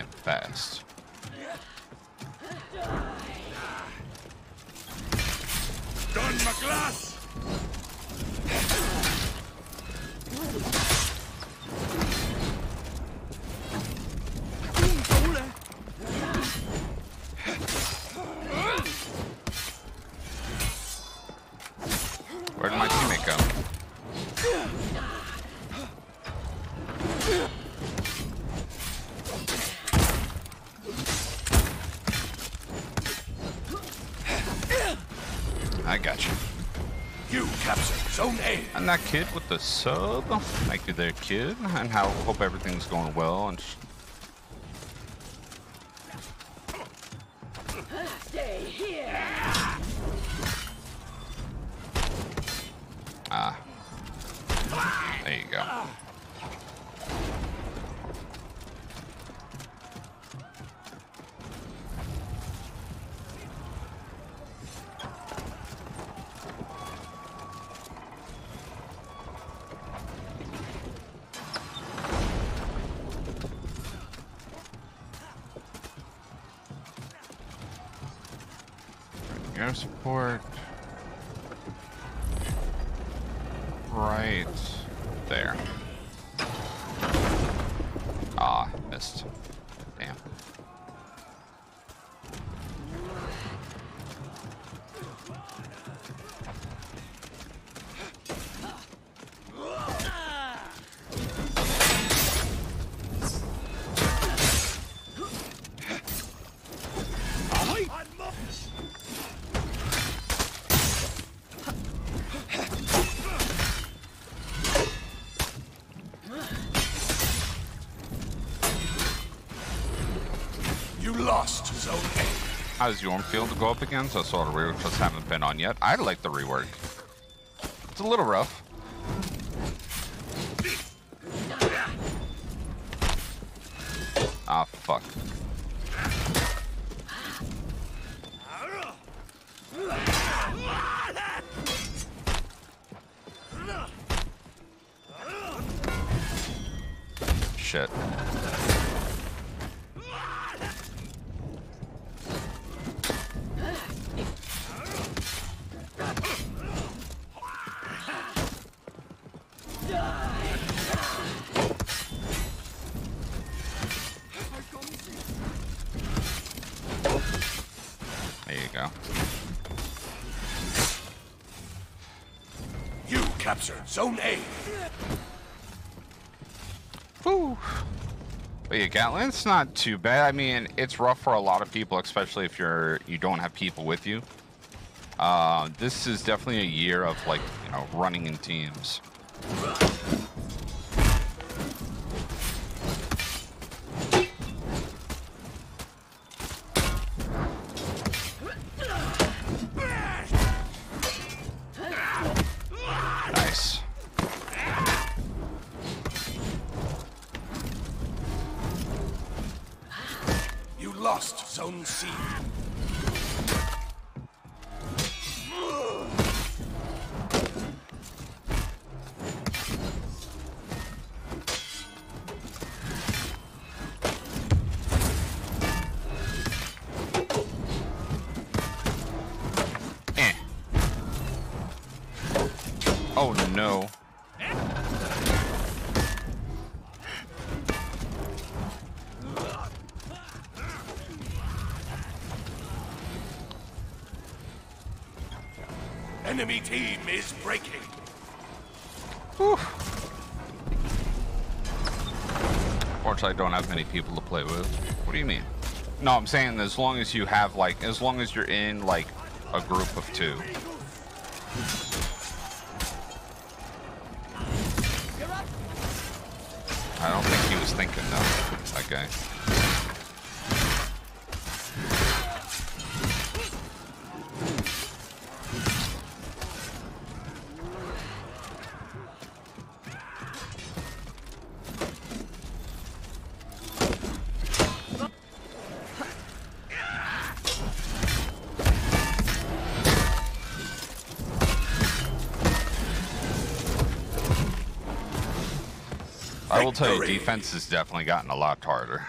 time fast. Don McGlass! Where did my teammate go? I got you. You captured Zone A. I'm that kid with the sub. Thank you there, kid. And I hope everything's going well. And stay here. Ah. There you go. Support right there. Ah, missed. Damn. Lost Zone A. How's your own field to go up against? So I saw the rework just haven't been on yet. I like the rework. It's a little rough. Ah, fuck. Shit. You captured Zone A. Woo. But yeah, Gatlin's not too bad. I mean, it's rough for a lot of people, especially if you don't have people with you. This is definitely a year of, like, you know, running in teams. Lost Zone C. Oh no. Enemy team is breaking. Whew. Unfortunately, I don't have many people to play with. What do you mean? No, I'm saying as long as you have, like, as long as you're in, like, a group of two. I don't think he was thinking though. Okay. I will tell you, defense has definitely gotten a lot harder.